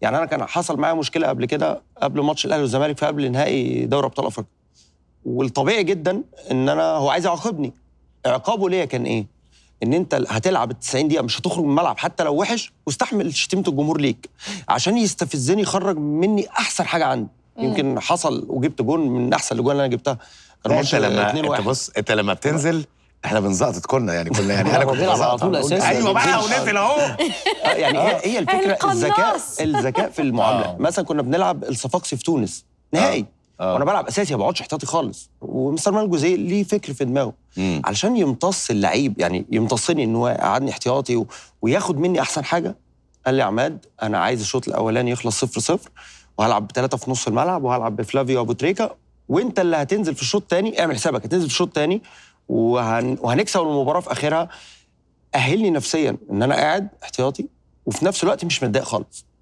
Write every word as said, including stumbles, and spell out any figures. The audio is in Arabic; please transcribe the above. يعني انا كان حصل معايا مشكله قبل كده قبل ماتش الاهلي والزمالك في قبل نهائي دوري ابطال افريقيا. والطبيعي جدا ان انا هو عايز يعاقبني. عقابه ليا كان ايه؟ ان انت هتلعب ال تسعين دقيقه مش هتخرج من الملعب حتى لو وحش، واستحمل شتيمه الجمهور ليك عشان يستفزني، يخرج مني احسن حاجه عندي. يمكن حصل وجبت جون من احسن الاجوان اللي انا جبتها. انت لما انت بص انت لما بتنزل احنا بنزقطط كلنا يعني كلنا يعني انا كنت على طول اساسا ايوه بقى ونقفل اهو. يعني هي هي الفكره الذكاء الذكاء في المعامله. مثلا كنا بنلعب الصفاقسي في تونس نهائي وانا بلعب اساسي ما بقعدش احتياطي خالص، ومستر مالك جوزيه ليه فكر في دماغه علشان يمتص اللعيب، يعني يمتصني ان هو يقعدني احتياطي و... وياخد مني احسن حاجه. قال لي عماد انا عايز الشوط الاولاني يخلص صفر صفر وهلعب بثلاثه في نص الملعب وهلعب بفلافيو ابو تريكا، وانت اللي هتنزل في الشوط الثاني اعمل حسابك هتنزل في الشوط الثاني وهن... وهنكسب المباراه في اخرها. اهلني نفسيا ان انا قاعد احتياطي وفي نفس الوقت مش متضايق خالص.